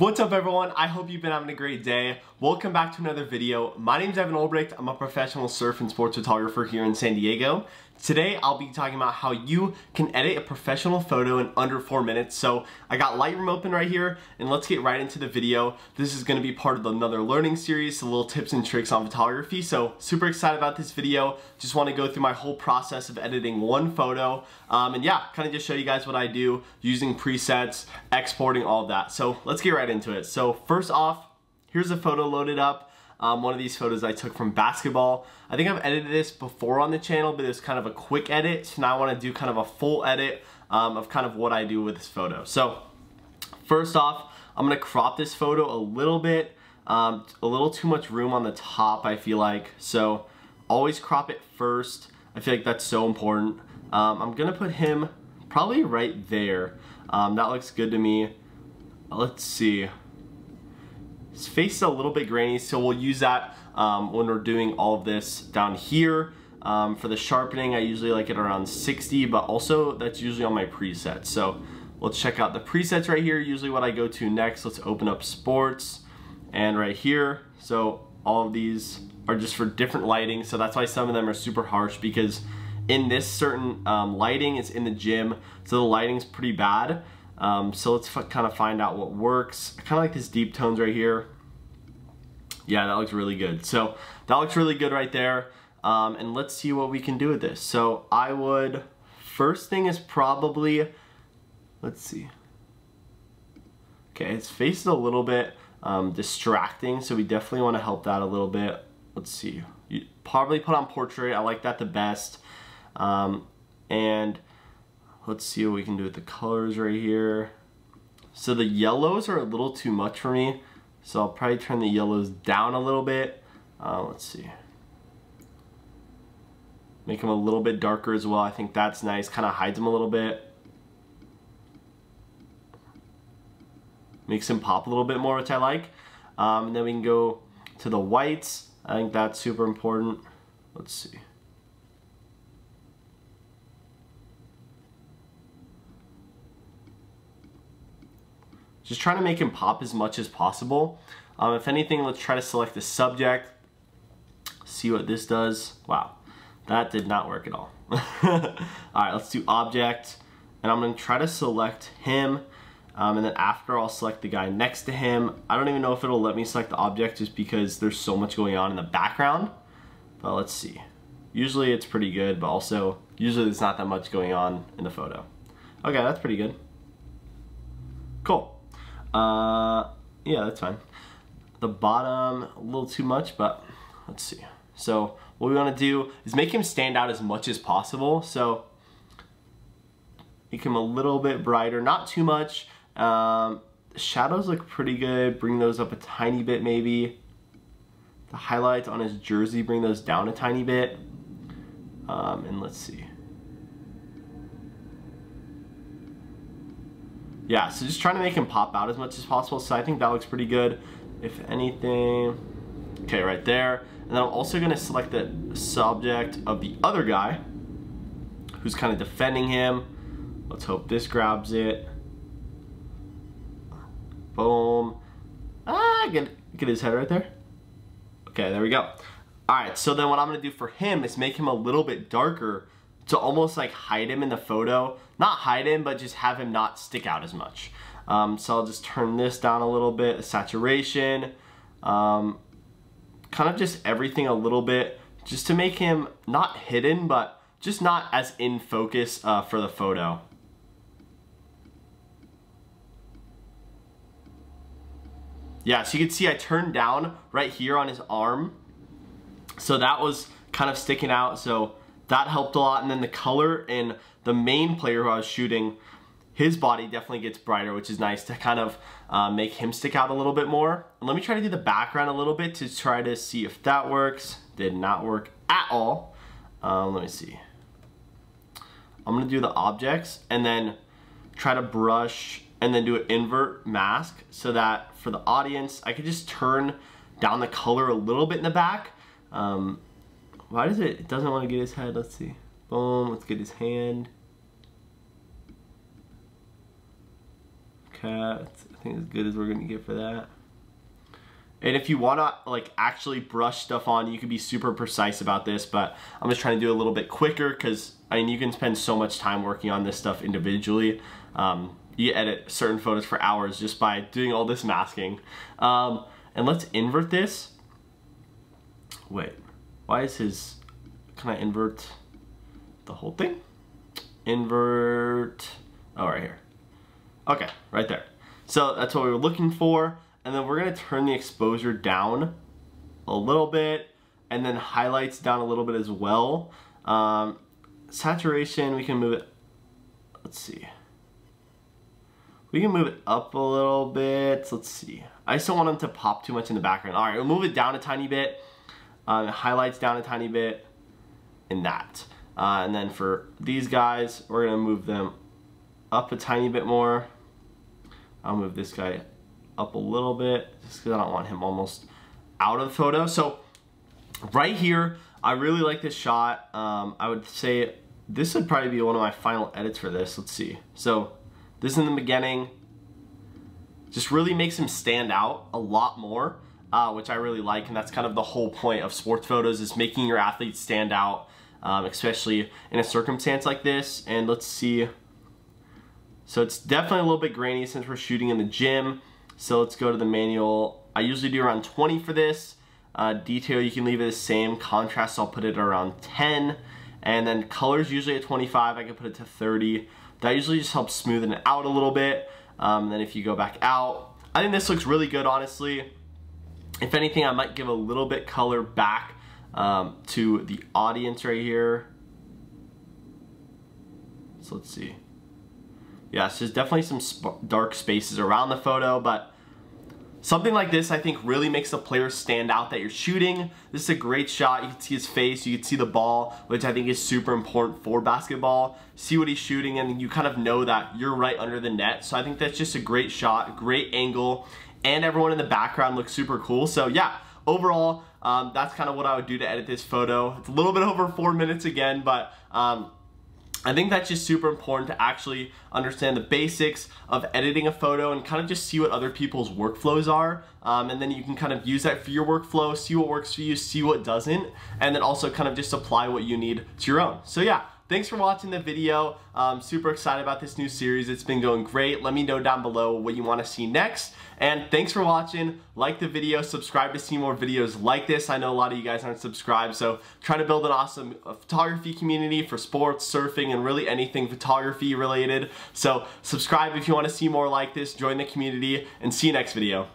What's up everyone? I hope you've been having a great day. Welcome back to another video. My name is Evan Olbricht. I'm a professional surf and sports photographer here in San Diego. Today I'll be talking about how you can edit a professional photo in under 4 minutes. So I got Lightroom open right here and let's get right into the video. This is going to be part of another learning series, so little tips and tricks on photography. So super excited about this video. Just want to go through my whole process of editing one photo and yeah, kind of just show you guys what I do using presets, exporting, all that. So let's get right into it. So first off, here's a photo loaded up. One of these photos I took from basketball. I think I've edited this before on the channel, but it's kind of a quick edit. So now I want to do kind of a full edit of kind of what I do with this photo. So first off, I'm going to crop this photo a little bit, a little too much room on the top, I feel like. So always crop it first. I feel like that's so important. I'm going to put him probably right there. That looks good to me. Let's see. His face is a little bit grainy, so we'll use that when we're doing all of this down here. For the sharpening, I usually like it around 60, but also that's usually on my presets. So let's check out the presets right here, usually what I go to next. Let's open up sports and right here. So all of these are just for different lighting, so that's why some of them are super harsh, because in this certain lighting, it's in the gym, so the lighting's pretty bad. So let's kind of find out what works. I kind of like this deep tones right here. Yeah, that looks really good. So that looks really good right there. And let's see what we can do with this. So I would, first thing is probably, let's see. Okay, his face is a little bit distracting, so we definitely want to help that a little bit. Let's see. You probably put on portrait. I like that the best. And let's see what we can do with the colors right here. So the yellows are a little too much for me, so I'll probably turn the yellows down a little bit. Let's see. Make them a little bit darker as well. I think that's nice. Kind of hides them a little bit. Makes them pop a little bit more, which I like. And then we can go to the whites. I think that's super important. Let's see. Just trying to make him pop as much as possible. If anything, let's try to select the subject. See what this does. Wow, that did not work at all. All right, let's do object. And I'm gonna try to select him. And then after, I'll select the guy next to him. I don't even know if it'll let me select the object just because there's so much going on in the background. But let's see. Usually it's pretty good, but also usually there's not that much going on in the photo. Okay, that's pretty good. Cool. Yeah, that's fine. The bottom, a little too much, but let's see. So what we want to do is make him stand out as much as possible. So make him a little bit brighter, not too much. Shadows look pretty good. Bring those up a tiny bit maybe. The highlights on his jersey, bring those down a tiny bit. And let's see. Yeah, so just trying to make him pop out as much as possible. So I think that looks pretty good. If anything, okay, right there. And then I'm also gonna select the subject of the other guy who's kind of defending him. Let's hope this grabs it. Boom. Ah, get his head right there. Okay, there we go. All right, so then what I'm gonna do for him is make him a little bit darker, to almost like hide him in the photo. Not hide him, but just have him not stick out as much. So I'll just turn this down a little bit, saturation, kind of just everything a little bit, just to make him not hidden, but just not as in focus for the photo. Yeah, so you can see I turned down right here on his arm. So that was kind of sticking out, so that helped a lot. And then the color in the main player who I was shooting, his body definitely gets brighter, which is nice to kind of make him stick out a little bit more. And let me try to do the background a little bit to try to see if that works. Did not work at all. Let me see. I'm gonna do the objects and then try to brush and then do an invert mask so that for the audience, I could just turn down the color a little bit in the back. Why does it doesn't want to get his head? Let's see. Boom, let's get his hand. Okay, I think as good as we're gonna get for that. And if you wanna like actually brush stuff on, you can be super precise about this, but I'm just trying to do a little bit quicker because I mean, you can spend so much time working on this stuff individually. You edit certain photos for hours just by doing all this masking. And let's invert this. Wait, why is his, can I invert the whole thing? Invert, oh, right here. Okay, right there. So that's what we were looking for. And then we're gonna turn the exposure down a little bit and then highlights down a little bit as well. Saturation, we can move it, let's see. We can move it up a little bit, let's see. I just don't want them to pop too much in the background. All right, we'll move it down a tiny bit. Highlights down a tiny bit and that. And then for these guys, we're gonna move them up a tiny bit more. I'll move this guy up a little bit just because I don't want him almost out of the photo. So right here, I really like this shot. I would say this would probably be one of my final edits for this. Let's see. So this in the beginning just really makes him stand out a lot more, which I really like. And that's kind of the whole point of sports photos, is making your athletes stand out, especially in a circumstance like this. And let's see. So it's definitely a little bit grainy since we're shooting in the gym. So let's go to the manual. I usually do around 20 for this. Detail, you can leave it the same. Contrast, I'll put it around 10. And then colors, usually at 25, I can put it to 30. That usually just helps smoothen it out a little bit. Then if you go back out, I think this looks really good, honestly. If anything, I might give a little bit color back to the audience right here. So let's see. Yeah, so there's definitely some dark spaces around the photo, but something like this I think really makes the player stand out that you're shooting. This is a great shot. You can see his face, you can see the ball, which I think is super important for basketball. See what he's shooting and you kind of know that you're right under the net. So I think that's just a great shot, great angle, and everyone in the background looks super cool. So yeah, overall, that's kind of what I would do to edit this photo. It's a little bit over 4 minutes again, but I think that's just super important to actually understand the basics of editing a photo and kind of just see what other people's workflows are. And then you can kind of use that for your workflow, see what works for you, see what doesn't, and then also kind of just apply what you need to your own. So yeah, thanks for watching the video. I'm super excited about this new series. It's been going great. Let me know down below what you want to see next. And thanks for watching. Like the video, subscribe to see more videos like this. I know a lot of you guys aren't subscribed, so trying to build an awesome photography community for sports, surfing, and really anything photography related. So subscribe if you want to see more like this, join the community, and see you next video.